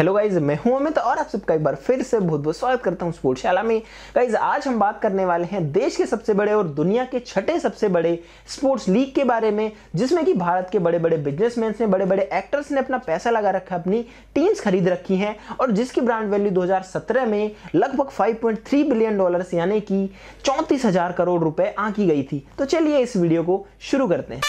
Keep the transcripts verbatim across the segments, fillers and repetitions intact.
Hello guys, मैं हूं अमित और आप सबका एक बार फिर से बहुत बहुत स्वागत करता हूं स्पोर्टशाला में। गाइज आज हम बात करने वाले हैं देश के सबसे बड़े और दुनिया के छठे सबसे बड़े स्पोर्ट्स लीग के बारे में, जिसमें कि भारत के बड़े बड़े बिजनेसमैन ने, बड़े बड़े एक्टर्स ने अपना पैसा लगा रखा, अपनी टीम्स खरीद रखी हैं और जिसकी ब्रांड वैल्यू दो हजार सत्रह में लगभग five point three billion dollar यानी कि चौंतीस हजार करोड़ रुपए आंकी गई थी। तो चलिए इस वीडियो को शुरू करते हैं।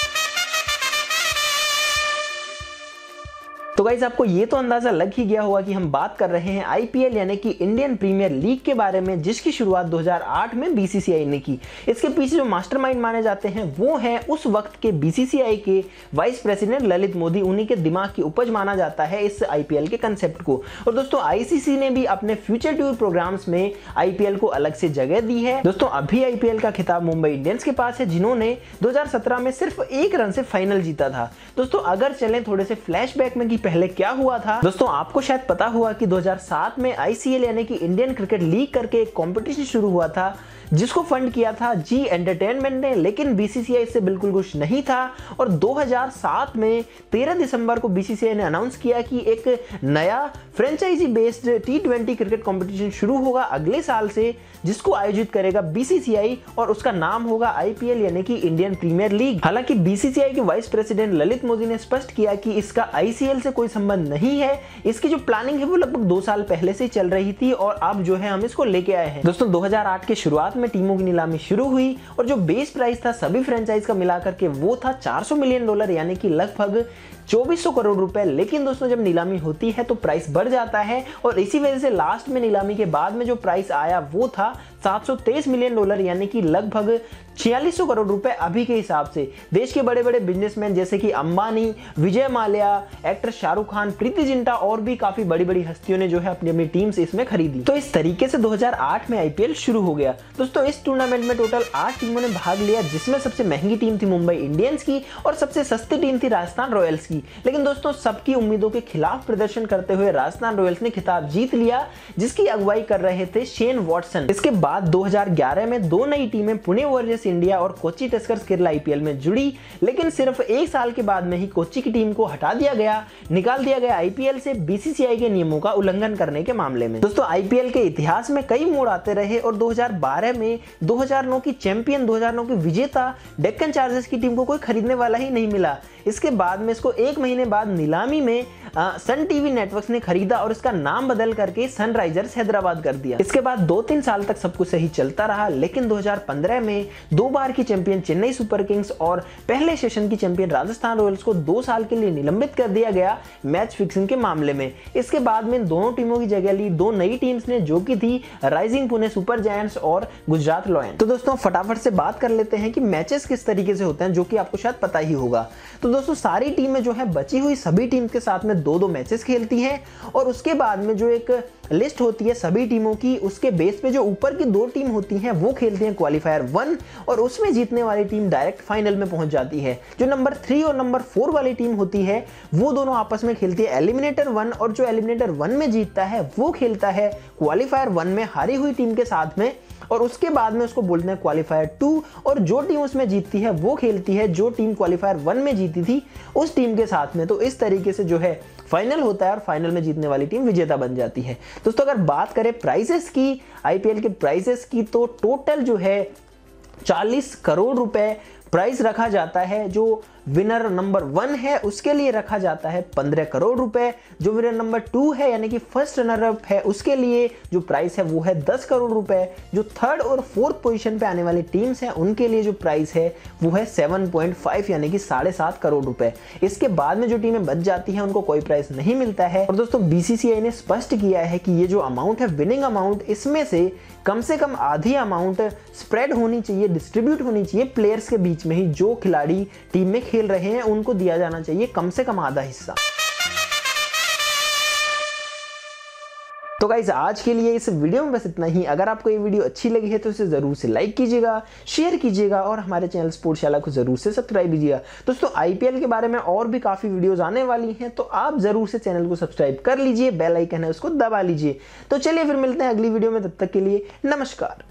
तो गाइज आपको ये तो अंदाजा लग ही गया होगा कि हम बात कर रहे हैं आईपीएल यानी कि इंडियन प्रीमियर लीग के बारे में, जिसकी शुरुआत दो हजार आठ में बीसीसीआई ने की। इसके पीछे जो मास्टरमाइंड माने जाते हैं वो हैं उस वक्त के बीसीसीआई के वाइस प्रेसिडेंट ललित मोदी। उन्हीं के दिमाग की उपज माना जाता है इस आईपीएल के कंसेप्ट को। और दोस्तों आईसीसी ने भी अपने फ्यूचर टूर प्रोग्राम्स में आईपीएल को अलग से जगह दी है। दोस्तों अभी आईपीएल का खिताब मुंबई इंडियंस के पास है, जिन्होंने दो हजार सत्रह में सिर्फ एक रन से फाइनल जीता था। दोस्तों अगर चलें थोड़े से फ्लैशबैक में पहले क्या हुआ था, दोस्तों आपको शायद पता हुआ कि दो हजार सात में आईसीएल यानी कि इंडियन क्रिकेट लीग करके एक कंपटीशन शुरू हुआ था, जिसको फंड किया था जी एंटरटेनमेंट ने, लेकिन बीसीसीआई इससे बिल्कुल कुछ नहीं था। और दो हजार सात में तेरह दिसंबर को बीसीसीआई ने अनाउंस किया कि एक नया franchisee based T twenty cricket competition शुरू होगा अगले साल से, जिसको आयोजित करेगा बीसीसीआई और उसका नाम होगा आईपीएल यानी कि इंडियन प्रीमियर लीग। हालांकि बीसीसीआई के वाइस प्रेसिडेंट ललित मोदी ने स्पष्ट किया कि इसका आईसीएल से कोई संबंध नहीं है, इसकी जो प्लानिंग है वो लगभग दो साल पहले से चल रही थी और अब जो है हम इसको लेके आए हैं। दोस्तों दो हजार आठ के शुरुआत में टीमों की नीलामी शुरू हुई और जो बेस प्राइस था सभी फ्रेंचाइज का मिलाकर के वो था चार सौ मिलियन डॉलर यानी कि लगभग चौबीस सौ करोड़ रुपए। लेकिन दोस्तों जब नीलामी होती है तो प्राइस बढ़ जाता है और इसी वजह से लास्ट में नीलामी के बाद में जो प्राइस आया वो था सात सौ तेईस मिलियन डॉलर यानी कि लगभग छियालीस सौ करोड़ रुपए अभी के हिसाब से। देश के बड़े बड़े बिजनेसमैन जैसे कि अंबानी, विजय माल्या, एक्टर शाहरुख खान, प्रीति जिंटा और भी काफी बड़ी बड़ी हस्तियों ने जो है अपनी अपनी टीम्स इसमें खरीदी। तो इस तरीके से दो हजार आठ में आईपीएल शुरू हो गया। दोस्तों इस टूर्नामेंट में टोटल आठ टीमों ने भाग लिया, जिसमें सबसे महंगी टीम थी मुंबई इंडियंस की और सबसे सस्ती टीम थी राजस्थान रॉयल्स की। लेकिन दोस्तों सबकी उम्मीदों के खिलाफ प्रदर्शन करते हुए राजस्थान रॉयल्स ने खिताब जीत लिया, जिसकी अगुवाई कर रहे थे शेन वॉटसन। इसके बाद दो हजार ग्यारह में दो नई टीमें पुणे वॉरियर्स इंडिया और कोची टस्कर्स केरला आईपीएल में जुड़ी, लेकिन सिर्फ एक साल के बाद में ही कोची की टीम को हटा दिया गया, निकाल दिया गया आईपीएल से बीसीसीआई के नियमों का उल्लंघन करने के मामले में। दोस्तों आईपीएल के इतिहास में कई मोड़ आते रहे और दो हजार बारह में दो हजार नौ की चैंपियन, दो हजार नौ की विजेता डेक्कन चार्जर्स की टीम को कोई खरीदने वाला ही नहीं मिला। इसके बाद में इसको एक महीने बाद नीलामी में आ, सन टीवी नेटवर्क्स ने खरीदा और इसका नाम बदल करके सनराइजर्स हैदराबाद कर दिया। इसके बाद दो तीन साल तक सब कुछ सही चलता रहा, लेकिन दो हजार पंद्रह में दो बार की चैंपियन चेन्नई सुपर किंग्स और पहले सेशन की चैंपियन राजस्थान रॉयल्स को दो साल के लिए निलंबित कर दिया गया मैच फिक्सिंग के मामले में। इसके बाद में दोनों टीमों की जगह ली दो नई टीम्स ने, जो की थी राइजिंग पुणे सुपर जायंट्स और गुजरात लायंस। तो दोस्तों फटाफट से बात कर लेते हैं कि मैचेस किस तरीके से होते हैं, जो कि आपको शायद पता ही होगा। तो दोस्तों सारी टीमें जो है बची हुई सभी टीम के साथ में दो दो मैचेस खेलती हैं और उसके बाद में जो एक लिस्ट होती है सभी टीमों की, उसके बेस पे जो ऊपर की दो टीम होती हैं वो खेलती हैं क्वालिफायर वन और उसमें जीतने वाली टीम डायरेक्ट फाइनल में पहुंच जाती है। जो नंबर थ्री और नंबर फोर वाली टीम होती है वो दोनों आपस में खेलती है एलिमिनेटर वन और जो एलिमिनेटर वन में जीतता है वो खेलता है क्वालिफायर वन में हारी हुई टीम के साथ में और उसके बाद में उसको बोलते हैं क्वालिफायर टू और जो टीम उसमें जीतती है वो खेलती है जो टीम क्वालिफायर वन में जीती थी उस टीम के साथ में। तो इस तरीके से जो है फाइनल होता है और फाइनल में जीतने वाली टीम विजेता बन जाती है। दोस्तों अगर बात करें प्राइजेस की, आईपीएल के प्राइजेस की, तो टोटल जो है चालीस करोड़ रुपए प्राइस रखा जाता है। जो विनर नंबर वन है उसके लिए रखा जाता है पंद्रह करोड़ रुपए, जो विनर नंबर टू है यानी कि फर्स्ट रनर अप है उसके लिए जो प्राइस है वो है दस करोड़ रुपए, जो थर्ड और फोर्थ पोजीशन पे आने वाली टीम्स हैं उनके लिए जो प्राइस है वो है सात पॉइंट पाँच यानी कि साढ़े सात करोड़ रुपए। इसके बाद में जो टीमें बच जाती हैं उनको कोई प्राइस नहीं मिलता है। और दोस्तों बीसीसीआई ने स्पष्ट किया है कि ये जो अमाउंट है विनिंग अमाउंट, इसमें से कम से कम आधी अमाउंट स्प्रेड होनी चाहिए, डिस्ट्रीब्यूट होनी चाहिए प्लेयर्स के बीच में ही। जो खिलाड़ी टीम में खेल रहे हैं उनको दिया जाना चाहिए कम से कम आधा हिस्सा। तो गाइज आज के लिए इस वीडियो में बस इतना ही। अगर आपको ये वीडियो अच्छी लगी है तो इसे ज़रूर से लाइक कीजिएगा, शेयर कीजिएगा और हमारे चैनल स्पोर्टशाला को ज़रूर से सब्सक्राइब कीजिएगा। दोस्तों आईपीएल के बारे में और भी काफ़ी वीडियोज़ आने वाली हैं तो आप ज़रूर से चैनल को सब्सक्राइब कर लीजिए, बेल आइकन है उसको दबा लीजिए। तो चलिए फिर मिलते हैं अगली वीडियो में, तब तक के लिए नमस्कार।